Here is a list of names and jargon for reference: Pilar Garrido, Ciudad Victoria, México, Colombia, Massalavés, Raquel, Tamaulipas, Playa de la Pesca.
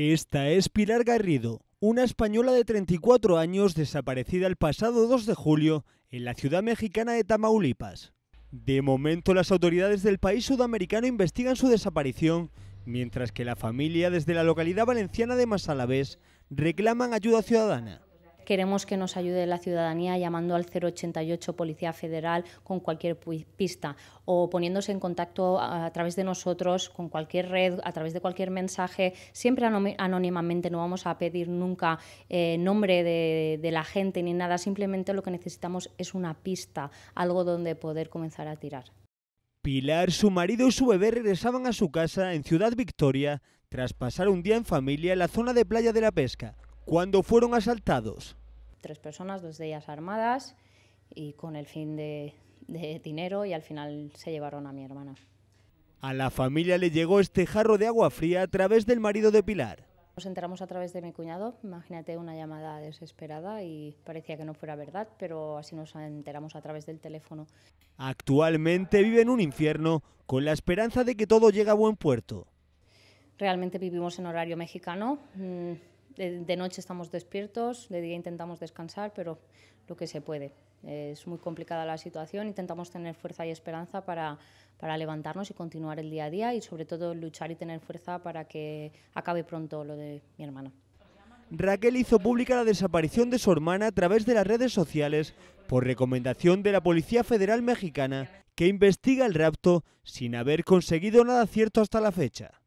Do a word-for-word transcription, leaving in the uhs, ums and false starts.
Esta es Pilar Garrido, una española de treinta y cuatro años desaparecida el pasado dos de julio en la ciudad mexicana de Tamaulipas. De momento, las autoridades del país sudamericano investigan su desaparición, mientras que la familia desde la localidad valenciana de Massalavés reclaman ayuda ciudadana. Queremos que nos ayude la ciudadanía llamando al cero ochenta y ocho Policía Federal con cualquier pista o poniéndose en contacto a través de nosotros con cualquier red, a través de cualquier mensaje, siempre anónimamente. No vamos a pedir nunca eh, nombre de, de la gente ni nada, simplemente lo que necesitamos es una pista, algo donde poder comenzar a tirar. Pilar, su marido y su bebé regresaban a su casa en Ciudad Victoria tras pasar un día en familia en la zona de Playa de la Pesca, cuando fueron asaltados. Tres personas, dos de ellas armadas y con el fin de, de dinero, y al final se llevaron a mi hermana. A la familia le llegó este jarro de agua fría a través del marido de Pilar. Nos enteramos a través de mi cuñado, imagínate, una llamada desesperada, y parecía que no fuera verdad, pero así nos enteramos a través del teléfono. Actualmente vive en un infierno con la esperanza de que todo llegue a buen puerto. Realmente vivimos en horario mexicano. De noche estamos despiertos, de día intentamos descansar, pero lo que se puede. Es muy complicada la situación, intentamos tener fuerza y esperanza para, para levantarnos y continuar el día a día, y sobre todo luchar y tener fuerza para que acabe pronto lo de mi hermana. Raquel hizo pública la desaparición de su hermana a través de las redes sociales por recomendación de la Policía Federal Mexicana, que investiga el rapto sin haber conseguido nada cierto hasta la fecha.